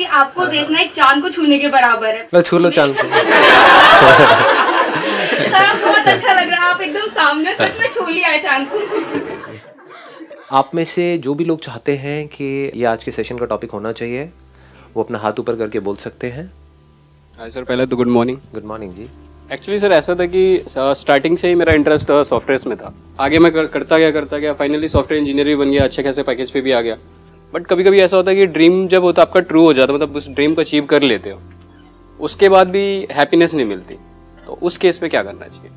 कि आपको देखना एक चांद को छूने के बराबर है। छू लो चांद को। सर बहुत अच्छा लग रहा है, आप एकदम सामने सच में छू लिया है चांद को। आप में से जो भी लोग चाहते हैं कि ये आज के सेशन का टॉपिक होना चाहिए, वो अपना हाथ ऊपर करके बोल सकते हैं। हाय सर, पहले तो गुड मॉर्निंग। गुड मॉर्निंग जी। एक्चुअली सर ऐसा था कि स्टार्टिंग से ही मेरा इंटरेस्ट सॉफ्टवेयर में था। आगे मैं करता गया फाइनली सॉफ्टवेयर इंजीनियर भी बन गया, अच्छे खासे पैकेज पे भी आ गया। बट कभी कभी ऐसा होता है कि ड्रीम जब होता आपका ट्रू हो जाता, मतलब उस ड्रीम को अचीव कर लेते हो, उसके बाद भी हैप्पीनेस नहीं मिलती, तो उस केस में क्या करना चाहिए?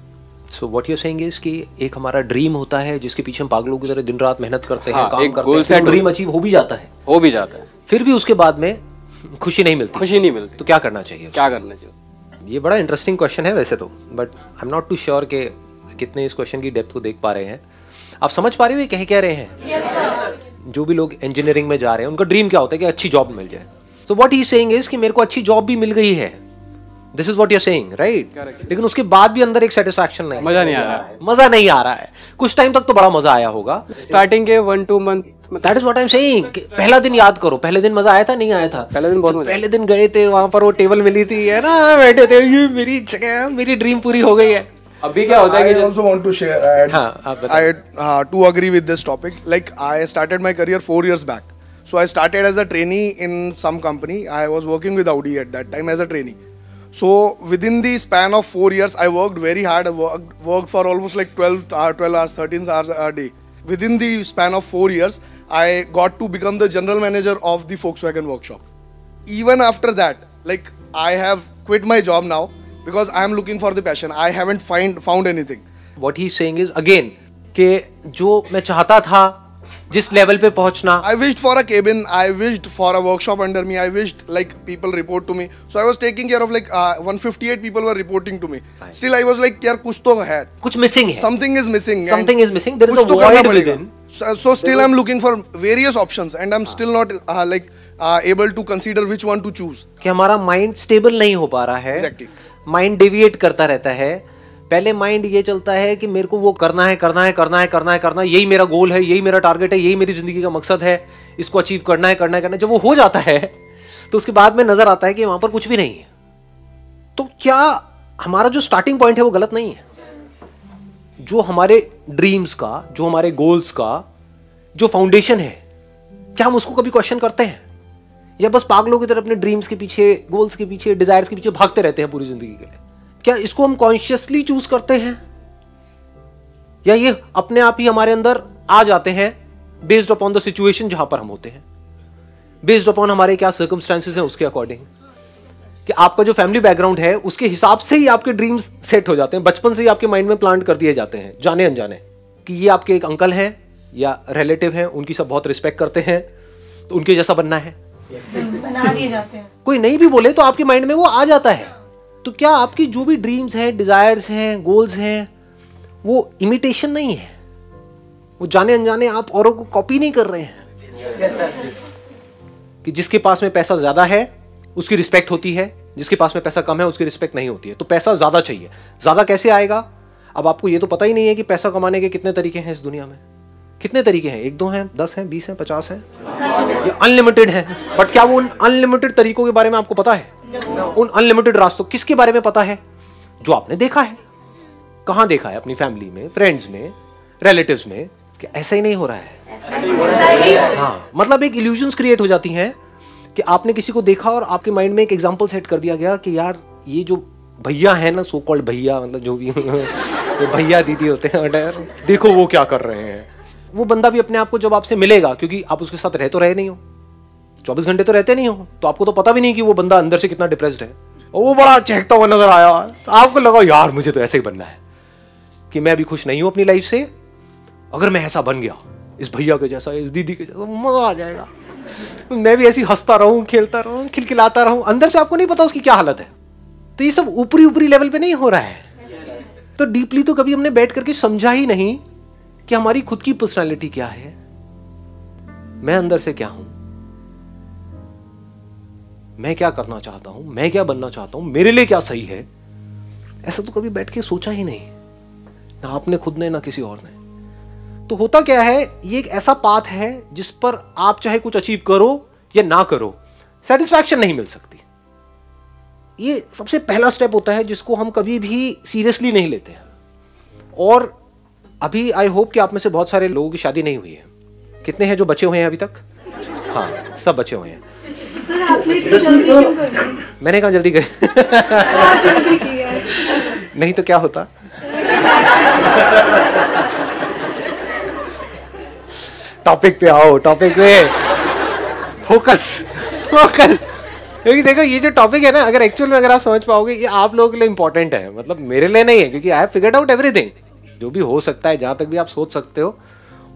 So what you are saying is कि एक हमारा ड्रीम होता है जिसके पीछे हम पागलों की तरह दिन रात मेहनत करते हैं, काम करते हैं, ड्रीम अचीव हो भी जाता है, फिर भी उसके बाद में खुशी नहीं मिलती, तो क्या करना चाहिए? ये बड़ा इंटरेस्टिंग क्वेश्चन है वैसे तो, but I am not too sure कि कितने इस क्वेश्चन की डेप्थ को देख पा रहे हैं। आप समझ पा रहे हो ये कह क्या रहे हैं? जो भी लोग इंजीनियरिंग में जा रहे हैं उनका ड्रीम क्या होता है कि अच्छी जॉब मिल जाए। So what he is saying is कि मेरे को अच्छी जॉब भी मिल गई है, This is what you're saying, right? लेकिन उसके बाद भी अंदर एक सेटिस्फैक्शन नहीं, मजा नहीं आ रहा है। कुछ टाइम तक तो बड़ा मजा आया होगा, स्टार्टिंग के 1-2 month. That is what I'm saying. पहला दिन याद करो, पहले दिन मजा आया था नहीं आया था? पहले दिन गए थे, वहाँ पर वो टेबल मिली थी है ना, बैठे थे, ये मेरी जगह, मेरी ड्रीम पूरी हो गई है। अभी क्या होता है कि I also want to share. I do agree with this topic. Like I started my career 4 years back. So I started as a trainee in some company. I was working with Audi at that time as a trainee. So within the span of 4 years, I worked very hard. I worked for almost like 12 hours, 13 hours a day. Within the span of 4 years, I got to become the general manager of the Volkswagen workshop. Even after that, like I have quit my job now because I am looking for the passion. I haven't found anything. What he's saying is again, कि जो मैं चाहता था, जिस level पे पहुंचना, I wished for a cabin, I wished for a workshop under me, I wished like people report to me. So I was taking care of like 158 people were reporting to me. Fine. Still I was like यार कुछ तो है, कुछ missing है, something is missing, there is a void within. So still I am looking for various options and I am still not able to consider which one to choose. कि हमारा mind stable नहीं हो पा रहा है, exactly. Mind deviate करता रहता है। पहले माइंड ये चलता है कि मेरे को वो करना है, यही मेरा गोल है, यही मेरा टारगेट है, यही मेरी जिंदगी का मकसद है, इसको अचीव करना है। जब वो हो जाता है तो उसके बाद में नजर आता है कि वहां पर कुछ भी नहीं है। तो क्या हमारा जो स्टार्टिंग पॉइंट है वो गलत नहीं है? जो हमारे ड्रीम्स का, जो हमारे गोल्स का जो फाउंडेशन है, क्या हम उसको कभी क्वेश्चन करते हैं, या बस पागलों की तरह अपने ड्रीम्स के पीछे, गोल्स के पीछे, डिजायर्स के पीछे भागते रहते हैं पूरी जिंदगी के लिए? क्या इसको हम कॉन्शियसली चूज करते हैं, या ये अपने आप ही हमारे अंदर आ जाते हैं बेस्ड अपॉन द सिचुएशन जहां पर हम होते हैं, बेस्ड अपॉन हमारे क्या सर्कमस्टेंसेस हैं उसके अकॉर्डिंग? कि आपका जो फैमिली बैकग्राउंड है उसके हिसाब से ही आपके ड्रीम्स सेट हो जाते हैं, बचपन से ही आपके माइंड में प्लांट कर दिए जाते हैं जाने अनजाने। कि ये आपके एक अंकल हैं या रिलेटिव हैं, उनकी सब बहुत रिस्पेक्ट करते हैं, तो उनके जैसा बनना है, बना दिए जाते हैं। कोई नहीं भी बोले तो आपके माइंड में वो आ जाता है। तो क्या आपकी जो भी ड्रीम्स हैं, डिजायर्स हैं, गोल्स हैं, वो इमिटेशन नहीं है, वो जाने अनजाने आप औरों को कॉपी नहीं कर रहे हैं। Yes, sir. कि जिसके पास में पैसा ज्यादा है उसकी रिस्पेक्ट होती है, जिसके पास में पैसा कम है उसकी रिस्पेक्ट नहीं होती है। तो पैसा ज्यादा चाहिए, ज्यादा कैसे आएगा? अब आपको ये तो पता ही नहीं है कि पैसा कमाने के कितने तरीके हैं इस दुनिया में। कितने तरीके हैं? 1, 2 हैं, 10 हैं, 20 हैं, 50 हैं, अनलिमिटेड है। बट क्या वो उन अनलिमिटेड तरीकों के बारे में आपको पता है? उन अनलिमिटेड रास्तों किसके बारे में पता है? जो आपने देखा है। कहां देखा है? अपनी फैमिली में, फ्रेंड्स में, रिलेटिव्स में। कि ऐसा ही नहीं हो रहा है। हाँ, मतलब एक इल्यूजन्स क्रिएट हो जाती हैं कि आपने किसी को देखा और आपके माइंड में एक एग्जांपल सेट कर दिया गया कि यार ये जो भैया है ना, सो कॉल्ड भैया, मतलब जो भी तो भैया दीदी होते हैं, देखो वो क्या कर रहे हैं। वो बंदा भी अपने आप को जब आपसे मिलेगा, क्योंकि आप उसके साथ रह तो रहे नहीं हो, 24 घंटे तो रहते नहीं हो, तो आपको तो पता भी नहीं कि वो बंदा अंदर से कितना डिप्रेस्ड है, और वो बड़ा चहकता हुआ नजर आया, तो आपको लगा यार मुझे तो ऐसे ही बनना है कि मैं भी खुश नहीं हूं अपनी लाइफ से, अगर मैं ऐसा बन गया इस भैया के जैसा, इस दीदी के जैसा, मजा आ जाएगा, मैं भी ऐसी हंसता रहूं, खेलता रहूं, खिलखिलाता रहूं। अंदर से आपको नहीं पता उसकी क्या हालत है। तो ये सब ऊपरी लेवल पे नहीं हो रहा है। तो डीपली तो कभी हमने बैठ करके समझा ही नहीं कि हमारी खुद की पर्सनैलिटी क्या है, मैं अंदर से क्या हूं, मैं क्या करना चाहता हूं, मैं क्या बनना चाहता हूं, मेरे लिए क्या सही है। ऐसा तो कभी बैठ के सोचा ही नहीं, ना आपने खुद ने, ना किसी और ने। तो होता क्या है, ये एक ऐसा पाथ है जिस पर आप चाहे कुछ अचीव करो या ना करो, सेटिस्फैक्शन नहीं मिल सकती। ये सबसे पहला स्टेप होता है जिसको हम कभी भी सीरियसली नहीं लेते हैं। और अभी आई होप कि आप में से बहुत सारे लोगों की शादी नहीं हुई है। कितने हैं जो बचे हुए हैं अभी तक? हाँ, सब बचे हुए हैं। मैंने कहा जल्दी गए नहीं तो क्या होता टॉपिक पे आओ, टॉपिक पे फोकस फोकस। क्योंकि देखो ये जो टॉपिक है ना, अगर एक्चुअल में अगर आप समझ पाओगे, ये आप लोगों के लिए इंपॉर्टेंट है, मतलब मेरे लिए नहीं है। क्योंकि I have figured out everything, जो भी हो सकता है, जहां तक भी आप सोच सकते हो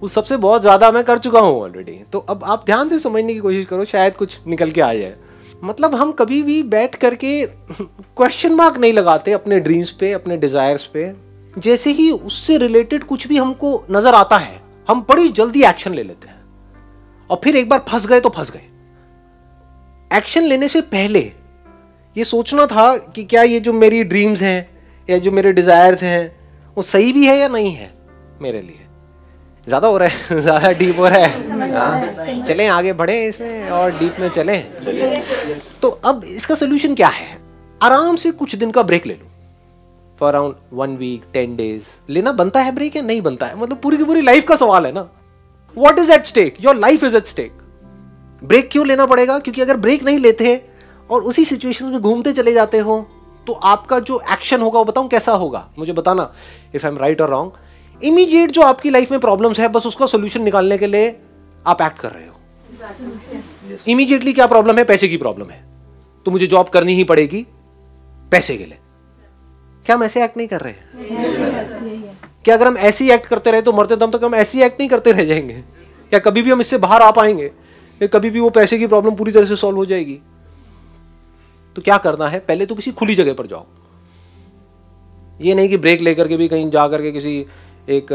उस सबसे बहुत ज्यादा मैं कर चुका हूँ ऑलरेडी। तो अब आप ध्यान से समझने की कोशिश करो, शायद कुछ निकल के आ जाए। मतलब हम कभी भी बैठ करके क्वेश्चन मार्क नहीं लगाते अपने ड्रीम्स पे, अपने डिजायर्स पे। जैसे ही उससे रिलेटेड कुछ भी हमको नजर आता है, हम बड़ी जल्दी एक्शन ले लेते हैं, और फिर एक बार फंस गए तो फंस गए। एक्शन लेने से पहले ये सोचना था कि क्या ये जो मेरी ड्रीम्स हैं या जो मेरे डिजायर्स हैं वो सही भी है या नहीं है मेरे लिए। ज़्यादा हो रहा है, ज़्यादा डीप हो रहा है। चलें आगे बढ़ें इसमें और डीप में चलें। तो अब इसका सोल्यूशन क्या है? आराम से कुछ दिन का ब्रेक ले लूँ, फॉर अराउंड 1 वीक, 10 डेज। लेना बनता है ब्रेक या नहीं बनता है? मतलब पूरी की पूरी लाइफ का सवाल है ना। What is at stake? Your life is at stake. Break क्यों लेना पड़ेगा? क्योंकि अगर ब्रेक नहीं लेते और उसी सिचुएशन में घूमते चले जाते हो तो आपका जो एक्शन होगा वो बताऊँ कैसा होगा, मुझे बताना इफ आई एम राइट और रॉन्ग। इमीडिएट जो आपकी लाइफ में प्रॉब्लम्स है, बस उसका सोल्यूशन निकालने के लिए आप एक्ट कर रहे हो। इमीडिएटली क्या प्रॉब्लम है? पैसे की प्रॉब्लम है, तो मुझे जॉब करनी ही पड़ेगी पैसे के लिए। क्या हम ऐसे एक्ट नहीं कर रहे हैं? क्या अगर हम ऐसे ही एक्ट करते रहे तो मरते दम तक हम ऐसे ही एक्ट नहीं करते रह जाएंगे? या कभी भी हम इससे बाहर आ पाएंगे? या कभी भी वो पैसे की प्रॉब्लम पूरी तरह से सॉल्व हो जाएगी? तो क्या करना है? पहले तो किसी खुली जगह पर जाओ। ये नहीं कि ब्रेक लेकर के भी कहीं जा करके किसी एक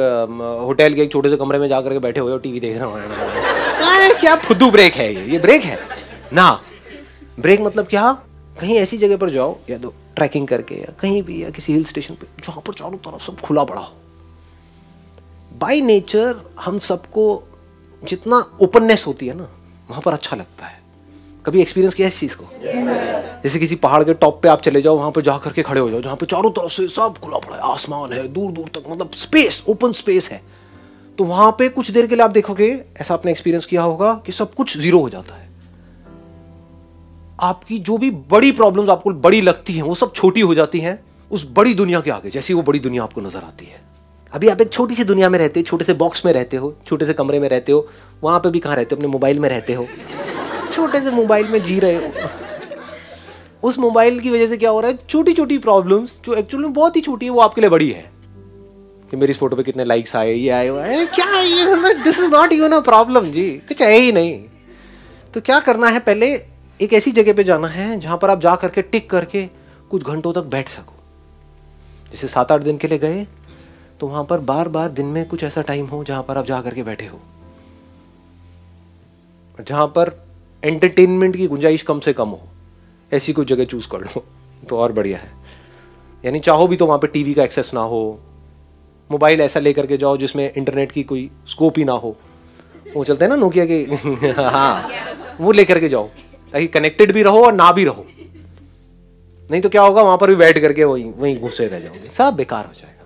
होटल के एक छोटे से कमरे में जा करके बैठे हुए और टीवी देख रहे हो। क्या फुद्दू ब्रेक है ये? ये ब्रेक है ना। ब्रेक मतलब क्या? कहीं ऐसी जगह पर जाओ, या तो ट्रैकिंग करके या कहीं भी, या किसी हिल स्टेशन पे, जहाँ पर चारों तरफ सब खुला पड़ा हो। बाय नेचर हम सबको जितना ओपननेस होती है ना, वहाँ पर अच्छा लगता है। कभी एक्सपीरियंस किया इस चीज़ को? जैसे किसी पहाड़ के टॉप पे आप चले जाओ, वहाँ पर जा करके खड़े हो जाओ, जहाँ पे चारों तरफ से सब खुला पड़ा है, आसमान है दूर दूर तक, मतलब स्पेस, ओपन स्पेस है। तो वहाँ पे कुछ देर के लिए आप देखोगे, ऐसा आपने एक्सपीरियंस किया होगा कि सब कुछ जीरो हो जाता है। आपकी जो भी बड़ी प्रॉब्लम्स आपको बड़ी लगती हैं वो सब छोटी हो जाती हैं उस बड़ी दुनिया के आगे, जैसी वो बड़ी दुनिया आपको नजर आती है। अभी आप एक छोटी सी दुनिया में रहते हो, छोटे से बॉक्स में रहते हो, छोटे से कमरे में रहते हो, वहाँ पर भी कहाँ रहते हो? अपने मोबाइल में रहते हो, छोटे से मोबाइल में जी रहे हो। उस मोबाइल की वजह से क्या हो रहा है? छोटी छोटी प्रॉब्लम्स जो एक्चुअल में बहुत ही छोटी है वो आपके लिए बड़ी है, कि मेरी इस फोटो पे कितने लाइक्स आए, ये आए, अरे क्या ये, this is not even a problem जी, कुछ है ही नहीं। तो क्या करना है? पहले एक ऐसी जगह पे जाना है जहाँ पर आप जा करके टिक करके कुछ घंटों तक बैठ सको। जैसे 7-8 दिन के लिए गए तो वहाँ पर बार बार दिन में कुछ ऐसा टाइम हो जहाँ पर आप जा करके बैठे हो, जहाँ पर एंटरटेनमेंट की गुंजाइश कम से कम हो। ऐसी कोई जगह चूज कर लो तो और बढ़िया है। यानी चाहो भी तो वहाँ पे टीवी का एक्सेस ना हो, मोबाइल ऐसा लेकर के जाओ जिसमें इंटरनेट की कोई स्कोप ही ना हो। वो चलते हैं ना नोकिया के हाँ, वो लेकर के जाओ ताकि कनेक्टेड भी रहो और ना भी रहो। नहीं तो क्या होगा, वहाँ पर भी बैठ करके वहीं घुसे रह जाओगे, सब बेकार हो जाएगा।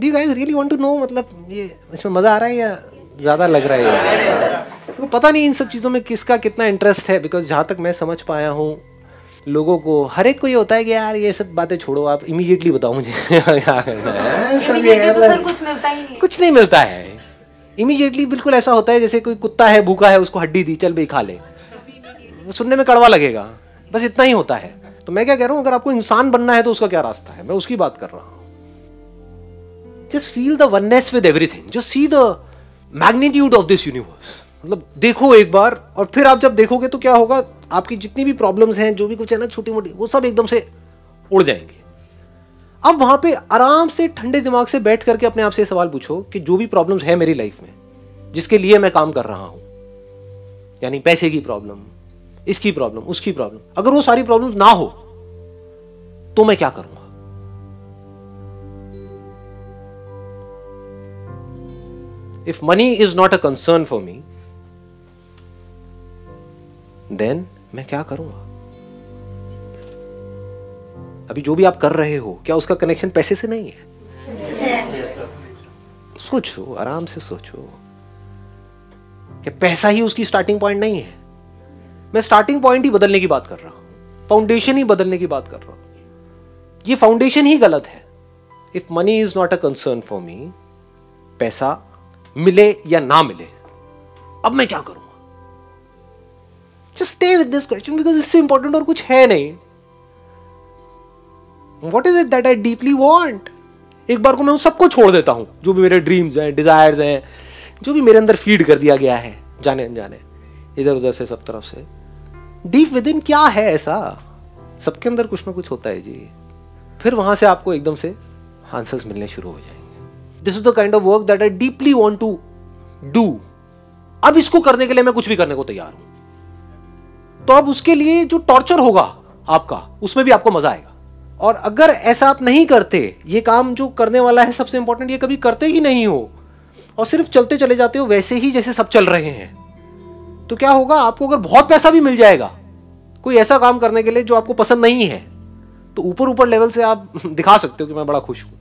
Do you guys really want to know, मतलब ये इसमें मज़ा आ रहा है या ज़्यादा लग रहा है? पता नहीं इन सब चीज़ों में किसका कितना इंटरेस्ट है, बिकॉज जहाँ तक मैं समझ पाया हूँ लोगों को, हर एक को ये होता है कि यार ये सब बातें छोड़ो, आप इमीडिएटली बताओ मुझे क्या करना है। सब ये तो सर कुछ मिलता ही नहीं, कुछ नहीं मिलता है इमीडिएटली। बिल्कुल ऐसा होता है जैसे कोई कुत्ता है भूखा है, उसको हड्डी दी, चल भाई खा ले, सुनने में कड़वा लगेगा, बस इतना ही होता है। तो मैं क्या कह रहा हूँ, अगर आपको इंसान बनना है तो उसका क्या रास्ता है, मैं उसकी बात कर रहा हूँ। Just feel the oneness with everything, just see the magnitude of this universe. मतलब देखो एक बार, और फिर आप जब देखोगे तो क्या होगा, आपकी जितनी भी प्रॉब्लम्स हैं, जो भी कुछ है ना छोटी मोटी, वो सब एकदम से उड़ जाएंगे। अब वहाँ पे आराम से ठंडे दिमाग से बैठ करके अपने आप से सवाल पूछो कि जो भी प्रॉब्लम्स है मेरी लाइफ में जिसके लिए मैं काम कर रहा हूँ, यानी पैसे की प्रॉब्लम, इसकी प्रॉब्लम, उसकी प्रॉब्लम, अगर वो सारी प्रॉब्लम्स ना हो तो मैं क्या करूँगा? If money is not a concern for me, then मैं क्या करूंगा? अभी जो भी आप कर रहे हो, क्या उसका कनेक्शन पैसे से नहीं है? सोचो, आराम से सोचो कि पैसा ही उसकी स्टार्टिंग पॉइंट नहीं है। मैं स्टार्टिंग पॉइंट ही बदलने की बात कर रहा हूं, फाउंडेशन ही बदलने की बात कर रहा हूं। ये फाउंडेशन ही गलत है। If money is not a concern for me, पैसा मिले या ना मिले, अब मैं क्या करूंगा? Just stay with this question because इससे इंपॉर्टेंट और कुछ है नहीं। What is it that I deeply want? एक बार को मैं उन सबको छोड़ देता हूं जो भी मेरे ड्रीम्स हैं, डिजायर्स हैं, जो भी मेरे अंदर फीड कर दिया गया है जाने अनजाने, इधर उधर से, सब तरफ से। डीप विद इन क्या है ऐसा? सबके अंदर कुछ ना कुछ होता है जी। फिर वहां से आपको एकदम से आंसर्स मिलने शुरू हो जाएंगे। This is the kind of work that I deeply want to do. अब इसको करने के लिए मैं कुछ भी करने को तैयार हूं। तो अब उसके लिए जो टॉर्चर होगा आपका, उसमें भी आपको मजा आएगा। और अगर ऐसा आप नहीं करते, ये काम जो करने वाला है सबसे इंपॉर्टेंट, ये कभी करते ही नहीं हो और सिर्फ चलते चले जाते हो वैसे ही जैसे सब चल रहे हैं, तो क्या होगा? आपको अगर बहुत पैसा भी मिल जाएगा कोई ऐसा काम करने के लिए जो आपको पसंद नहीं है, तो ऊपर ऊपर लेवल से आप दिखा सकते हो कि मैं बड़ा खुश हूं।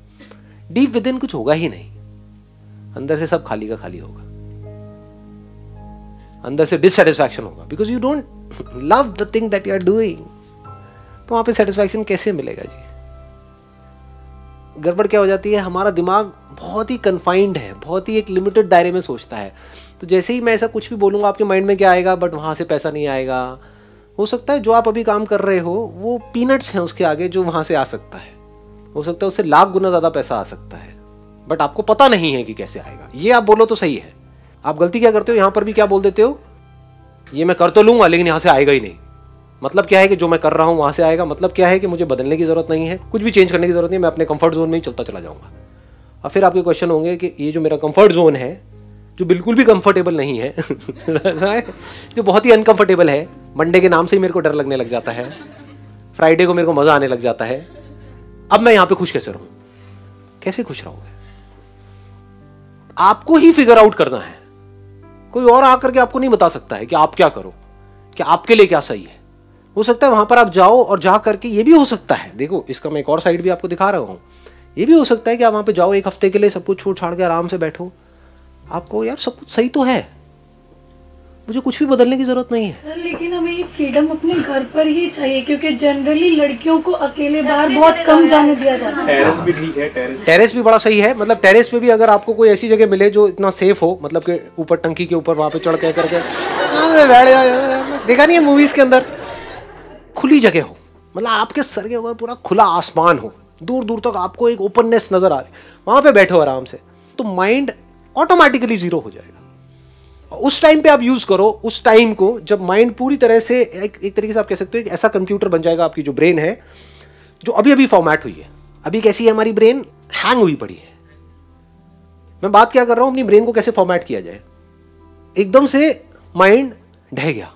डीप विद इन कुछ होगा ही नहीं, अंदर से सब खाली का खाली होगा। अंदर से डिससेटिस्फैक्शन होगा because you don't love the thing that you are doing. तो वहां पे सेटिस्फैक्शन कैसे मिलेगा जी? गड़बड़ क्या हो जाती है, हमारा दिमाग बहुत ही कन्फाइंड है, बहुत ही एक लिमिटेड दायरे में सोचता है। तो जैसे ही मैं ऐसा कुछ भी बोलूंगा, आपके माइंड में क्या आएगा? बट वहां से पैसा नहीं आएगा। हो सकता है जो आप अभी काम कर रहे हो वो पीनट्स हैं उसके आगे जो वहां से आ सकता है। हो सकता है उससे लाख गुना ज्यादा पैसा आ सकता है, बट आपको पता नहीं है कि कैसे आएगा। ये आप बोलो तो सही है। आप गलती क्या करते हो, यहां पर भी क्या बोल देते हो, ये मैं कर तो लूंगा लेकिन यहां से आएगा ही नहीं। मतलब क्या है कि जो मैं कर रहा हूं वहां से आएगा। मतलब क्या है कि मुझे बदलने की जरूरत नहीं है, कुछ भी चेंज करने की जरूरत नहीं है, मैं अपने कंफर्ट जोन में ही चलता चला जाऊंगा। और फिर आपके क्वेश्चन होंगे कि ये जो मेरा कंफर्ट जोन है, जो बिल्कुल भी कंफर्टेबल नहीं है जो बहुत ही अनकंफर्टेबल है, मंडे के नाम से ही मेरे को डर लगने लग जाता है, फ्राइडे को मेरे को मजा आने लग जाता है, अब मैं यहां पे खुश कैसे रहूं? कैसे खुश रहोगे? आपको ही फिगर आउट करना है, कोई और आकर के आपको नहीं बता सकता है कि आप क्या करो, कि आपके लिए क्या सही है। हो सकता है वहां पर आप जाओ और जा करके, ये भी हो सकता है, देखो इसका मैं एक और साइड भी आपको दिखा रहा हूँ, ये भी हो सकता है कि आप वहां पे जाओ एक हफ्ते के लिए, सब कुछ छोड़ छाड़ के आराम से बैठो, आपको यार सब कुछ सही तो है, मुझे कुछ भी बदलने की जरूरत नहीं है। सर लेकिन हमें ये फ्रीडम अपने घर पर ही चाहिए, क्योंकि जनरली लड़कियों को अकेले बाहर बहुत कम जाने दिया जाता है। टेरेस भी ठीक है, टेरेस भी बड़ा सही है। मतलब टेरेस पे भी अगर आपको कोई ऐसी जगह मिले जो इतना सेफ हो, मतलब कि ऊपर टंकी के ऊपर वहां पे चढ़ के करके, देखा नहीं है मूवीज के अंदर, खुली जगह हो, मतलब आपके सर के ऊपर पूरा खुला आसमान हो, दूर दूर तक आपको एक ओपननेस नजर आ रही है, वहां पे बैठो आराम से, तो माइंड ऑटोमेटिकली जीरो हो जाएगा। उस टाइम पे आप यूज करो उस टाइम को, जब माइंड पूरी तरह से एक तरीके से आप कह सकते हो कि ऐसा कंप्यूटर बन जाएगा आपकी जो ब्रेन है, जो अभी अभी फॉर्मेट हुई है। अभी कैसी है हमारी ब्रेन, हैंग हुई पड़ी है। मैं बात क्या कर रहा हूं, अपनी ब्रेन को कैसे फॉर्मेट किया जाए। एकदम से माइंड ढह गया।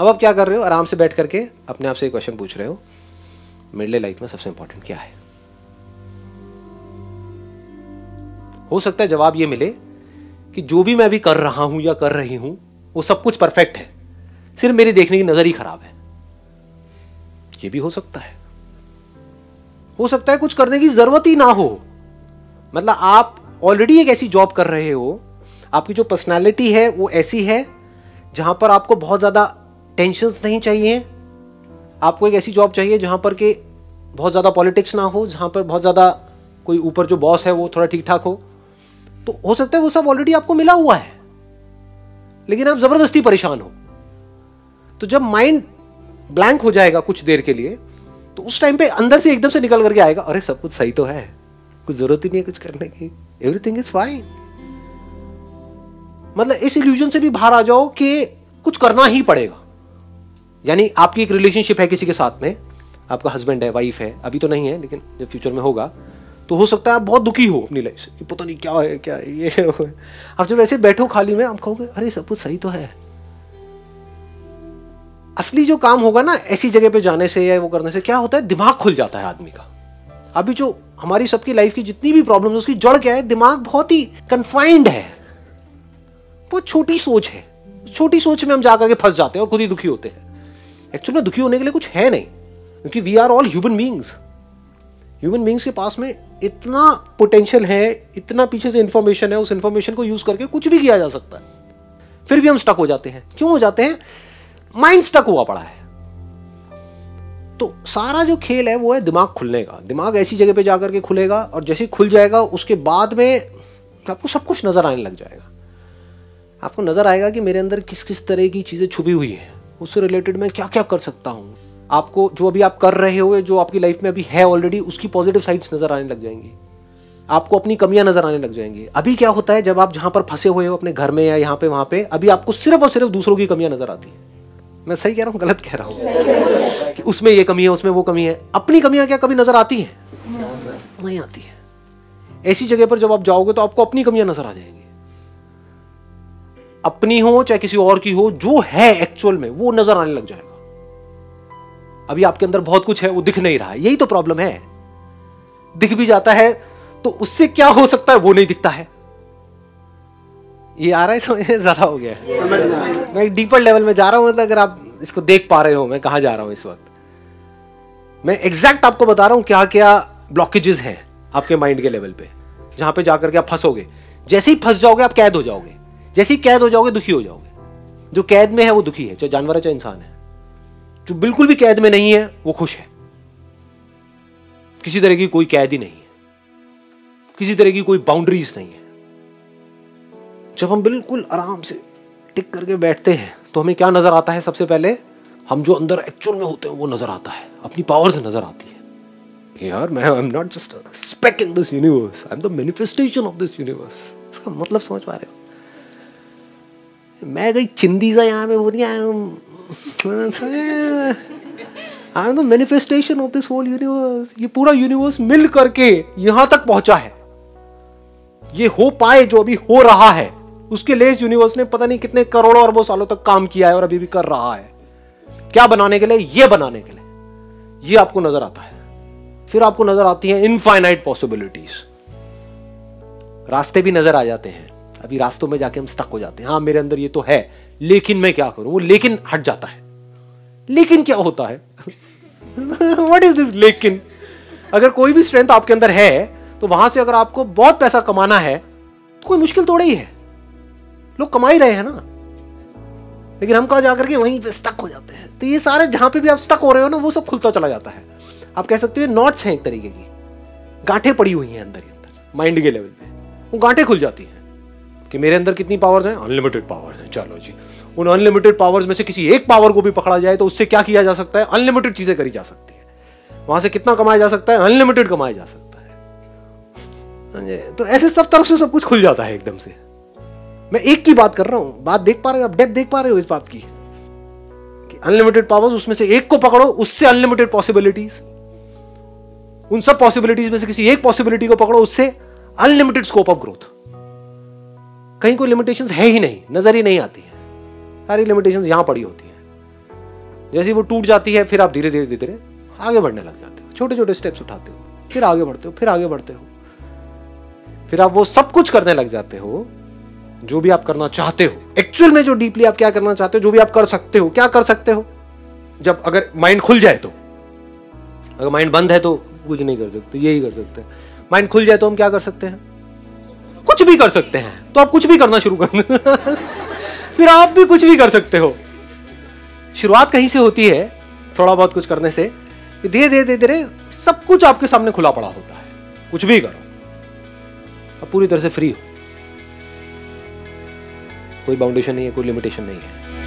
अब आप क्या कर रहे हो, आराम से बैठ करके अपने आप से क्वेश्चन पूछ रहे हो, मेरे लाइफ में सबसे इंपॉर्टेंट क्या है। हो सकता है जवाब ये मिले कि जो भी मैं अभी कर रहा हूं या कर रही हूं वो सब कुछ परफेक्ट है, सिर्फ मेरी देखने की नजर ही खराब है। ये भी हो सकता है। हो सकता है कुछ करने की जरूरत ही ना हो, मतलब आप ऑलरेडी एक ऐसी जॉब कर रहे हो, आपकी जो पर्सनालिटी है वो ऐसी है जहां पर आपको बहुत ज्यादा टेंशंस नहीं चाहिए। आपको एक ऐसी जॉब चाहिए जहां पर के बहुत ज्यादा पॉलिटिक्स ना हो, जहां पर बहुत ज्यादा कोई ऊपर जो बॉस है वो थोड़ा ठीक ठाक हो। तो हो सकता है वो सब ऑलरेडी आपको मिला हुआ है, लेकिन आप जबरदस्ती परेशान हो। तो जब माइंड ब्लैंक हो जाएगा कुछ देर के लिए, तो उस टाइम पे अंदर से एकदम से निकल करके आएगा, अरे सब कुछ सही तो है, कुछ जरूरत ही नहीं है कुछ करने की, एवरीथिंग इज फाइन। मतलब इस इल्यूजन से भी बाहर आ जाओ कि कुछ करना ही पड़ेगा। यानी आपकी एक रिलेशनशिप है किसी के साथ में, आपका हस्बैंड है, वाइफ है, अभी तो नहीं है लेकिन जब फ्यूचर में होगा, तो हो सकता है आप बहुत दुखी हो अपनी लाइफ से कि पता नहीं क्या है क्या है, ये है। आप जब ऐसे बैठो खाली में, आप कहोगे अरे सब कुछ सही तो है। असली जो काम होगा ना, ऐसी जगह पे जाने से या वो करने से क्या होता है, दिमाग खुल जाता है आदमी का। अभी जो हमारी सबकी लाइफ की जितनी भी प्रॉब्लम है, उसकी जड़ क्या है, दिमाग बहुत ही कन्फाइंड है, बहुत छोटी सोच है। छोटी सोच में हम जाकर के फंस जाते हैं और खुद ही दुखी होते हैं। एक्चुअली में दुखी होने के लिए कुछ है नहीं, क्योंकि we are all human beings. Human beings के पास में इतना पोटेंशियल है, इतना पीछे से इन्फॉर्मेशन है, उस इन्फॉर्मेशन को यूज करके कुछ भी किया जा सकता है। फिर भी हम स्टक हो जाते हैं। क्यों हो जाते हैं? माइंड स्टक हुआ पड़ा है। तो सारा जो खेल है वो है दिमाग खुलने का। दिमाग ऐसी जगह पे जाकर के खुलेगा और जैसे खुल जाएगा उसके बाद में आपको सब कुछ नजर आने लग जाएगा। आपको नजर आएगा कि मेरे अंदर किस किस तरह की चीजें छुपी हुई है, उससे रिलेटेड मैं क्या क्या कर सकता हूँ। आपको जो अभी आप कर रहे हो, जो आपकी लाइफ में अभी है ऑलरेडी, उसकी पॉजिटिव साइड्स नजर आने लग जाएंगी। आपको अपनी कमियां नजर आने लग जाएंगी। अभी क्या होता है, जब आप जहां पर फंसे हुए हो अपने घर में या यहाँ पे वहां पे, अभी आपको सिर्फ और सिर्फ दूसरों की कमियां नजर आती है। मैं सही कह रहा हूँ, गलत कह रहा हूँ कि उसमें ये कमी है, उसमें वो कमी है। अपनी कमियां क्या कभी नजर आती है? नहीं आती है। ऐसी जगह पर जब आप जाओगे तो आपको अपनी कमियां नजर आ जाएंगी, अपनी हो चाहे किसी और की हो, जो है एक्चुअल में वो नजर आने लग जाएगा। अभी आपके अंदर बहुत कुछ है, वो दिख नहीं रहा है। यही तो प्रॉब्लम है। दिख भी जाता है तो उससे क्या हो सकता है वो नहीं दिखता है। ये आ रहा है, समझ ज्यादा हो गया है। मैं एक डीपर लेवल में जा रहा हूं, अगर आप इसको देख पा रहे हो मैं कहां जा रहा हूं इस वक्त। मैं एग्जैक्ट आपको बता रहा हूं क्या क्या ब्लॉकेजेस हैं आपके माइंड के लेवल पे, जहां पे जाकर के आप फंसोगे। जैसे ही फंस जाओगे आप कैद हो जाओगे। जैसे ही कैद हो जाओगे दुखी हो जाओगे। जो कैद में है वो दुखी है, चाहे जानवर है चाहे इंसान है। जो बिल्कुल भी कैद में नहीं है वो खुश है। किसी तरह की कोई कैद ही नहीं है, किसी तरह की कोई बाउंड्रीज नहीं है। जब हम बिल्कुल आराम से टिक करके बैठते हैं तो हमें क्या नजर आता है? सबसे पहले हम जो अंदर एक्चुअल में होते हैं वो नजर आता है, अपनी पावर्स नजर आती है। यार मैं I am not just a speck in this universe, I am the manifestation of this universe. इसका मतलब समझ पा रहे हो? मैं कोई चिंदी सा यहाँ में वो नहीं आया हूँ। I am the manifestation of this whole universe. ये पूरा यूनिवर्स मिल करके यहाँ तक पहुंचा है। ये हो पाए जो अभी हो रहा है, उसके लिए इस यूनिवर्स ने पता नहीं कितने करोड़ों अरबों सालों तक काम किया है और अभी भी कर रहा है। क्या बनाने के लिए? ये बनाने के लिए। ये आपको नजर आता है। फिर आपको नजर आती है इनफाइनाइट पॉसिबिलिटीज। रास्ते भी नजर आ जाते हैं। अभी रास्तों में जाके हम स्टक हो जाते हैं। हाँ मेरे अंदर ये तो है, लेकिन मैं क्या करूं? वो लेकिन हट जाता है। लेकिन क्या होता है? व्हाट इज दिस लेकिन? अगर कोई भी स्ट्रेंथ आपके अंदर है तो वहां से अगर आपको बहुत पैसा कमाना है तो कोई मुश्किल थोड़ी ही है, लोग कमा ही रहे हैं ना। लेकिन हम कहाँ जाकर के वहीं पे स्टक हो जाते हैं। तो ये सारे जहां पे भी आप स्टक हो रहे हो ना, वो सब खुलता चला जाता है। आप कह सकते हो नॉट्स हैं, एक तरीके की गांठें पड़ी हुई हैं अंदर के अंदर, माइंड के लेवल पे। वो गांठें खुल जाती हैं कि मेरे अंदर कितनी पावर्स हैं? अनलिमिटेड पावर्स हैं। चलो जी, उन अनलिमिटेड पावर्स में से किसी एक पावर को भी पकड़ा जाए तो उससे क्या किया जा सकता है? अनलिमिटेड चीजें करी जा सकती है। वहां से कितना कमाया जा सकता है? अनलिमिटेड कमाया जा सकता है। तो ऐसे सब तरफ से सब कुछ खुल जाता है एकदम से। मैं एक की बात कर रहा हूं, बात देख पा रहे हो आप? डेप्थ देख पा रहे हो इस बात की कि अनलिमिटेड पावर्स, उसमें से एक को पकड़ो, उससे अनलिमिटेड पॉसिबिलिटीज। उन सब पॉसिबिलिटीज में से किसी एक पॉसिबिलिटी को पकड़ो, उससे अनलिमिटेड स्कोप ऑफ ग्रोथ। कहीं कोई लिमिटेशंस है ही नहीं, नजर ही नहीं आती है। सारी लिमिटेशंस यहां पड़ी होती है। जैसे वो टूट जाती है फिर आप धीरे धीरे धीरे आगे बढ़ने लग जाते हो। छोटे छोटे स्टेप्स उठाते हो, फिर आगे बढ़ते हो, फिर आगे बढ़ते हो। फिर आप वो सब कुछ करने लग जाते हो जो भी आप करना चाहते हो एक्चुअल में, जो डीपली आप क्या करना चाहते हो, जो भी आप कर सकते हो। क्या कर सकते हो? जब अगर माइंड खुल जाए तो। अगर माइंड बंद है तो कुछ नहीं कर सकते, यही कर सकते हैं। माइंड खुल जाए तो हम क्या कर सकते हैं? कुछ भी कर सकते हैं। तो आप कुछ भी करना शुरू कर दो। फिर आप भी कुछ भी कर सकते हो। शुरुआत कहीं से होती है, थोड़ा बहुत कुछ करने से। धीरे धीरे धीरे सब कुछ आपके सामने खुला पड़ा होता है। कुछ भी करो, अब पूरी तरह से फ्री हो। कोई बाउंडेशन नहीं है, कोई लिमिटेशन नहीं है।